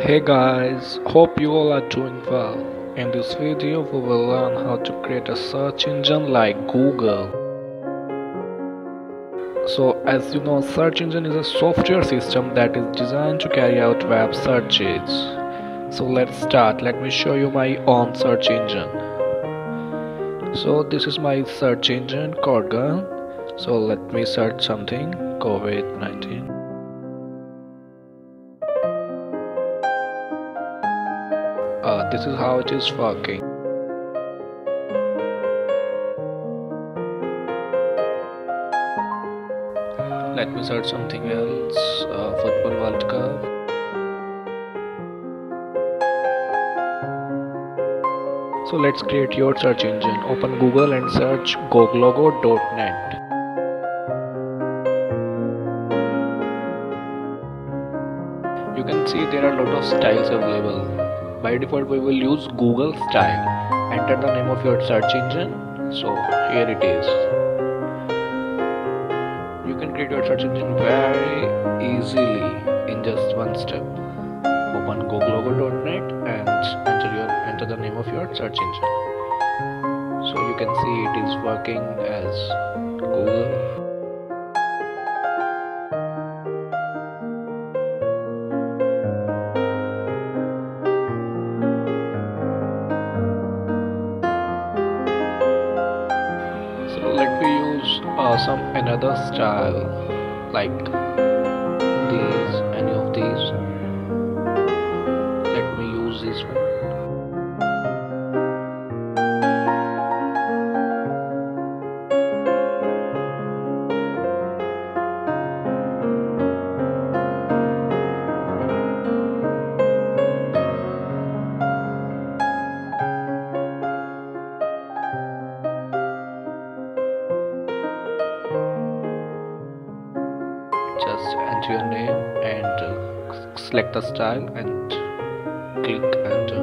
Hey guys, hope you all are doing well. In this video we will learn how to create a search engine like Google. So as you know, search engine is a software system that is designed to carry out web searches. So let's start. Let me show you my own search engine. So this is my search engine, Code Gun. So let me search something, COVID-19. This is how it is working. Let me search something else, Football World Cup. So let's create your search engine. Open Google and search goglogo.net. You can see there are a lot of styles available. By default we will use Google style. Enter the name of your search engine. So here it is. You can create your search engine very easily in just one step. Open goglogo.net and enter the name of your search engine. So you can see it is working as Google. Let me use another style like these, any of these. Let me use this one. Just enter your name and select the style and click enter.